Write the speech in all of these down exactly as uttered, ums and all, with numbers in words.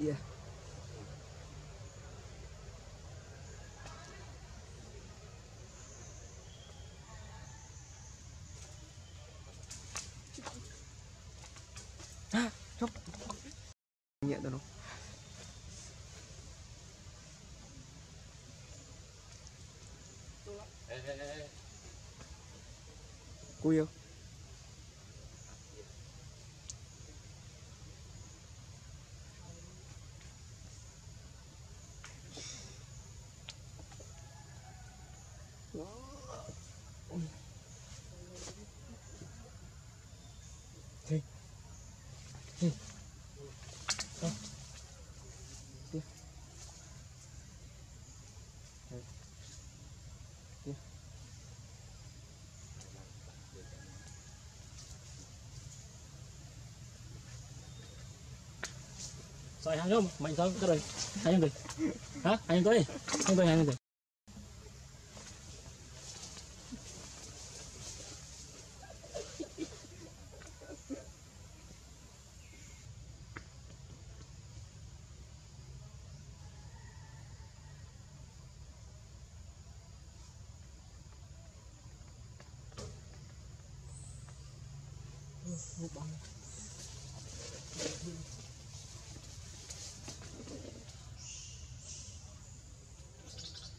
Iya. Hah, chốc. Nhẹ đâu nó. Cú yêu. Hey. Hey. Huh? Yeah. Hey. Yeah. Sao anh không? Mày sao cái rồi? Anh rồi. Hả? Anh tới đi. Anh tới anh rồi. Hãy subscribe cho kênh Ghiền Mì Gõ Hãy subscribe cho kênh Ghiền Mì Gõ để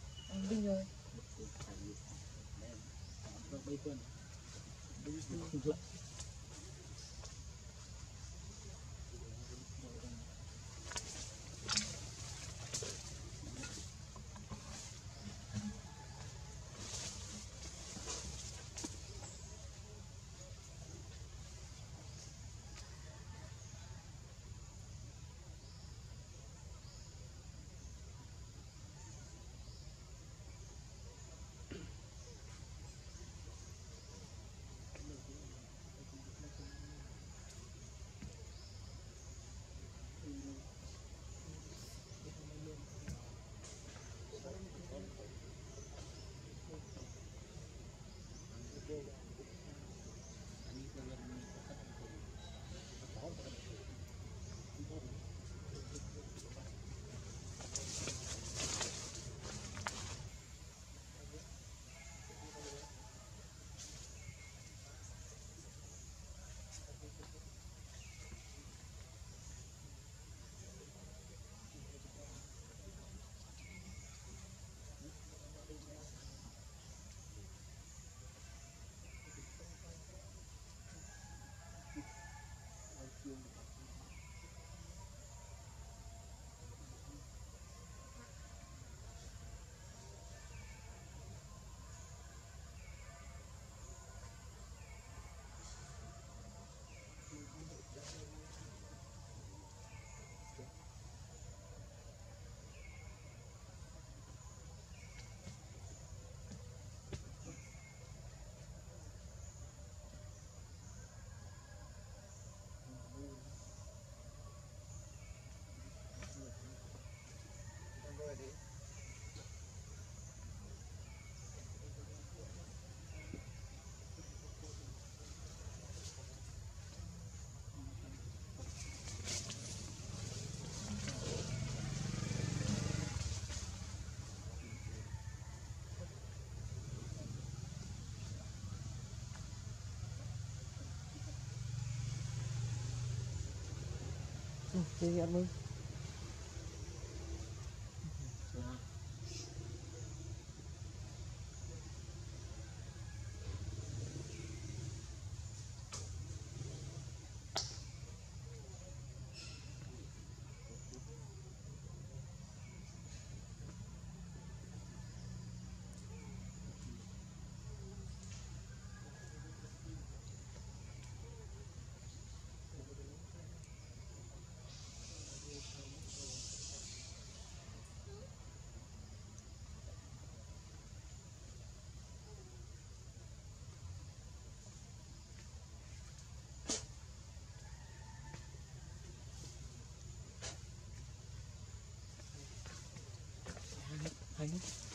lỡ những video hấp dẫn. Tidak salah, ambil joy. Berbaikan, berusaha. Ini apa? thấy.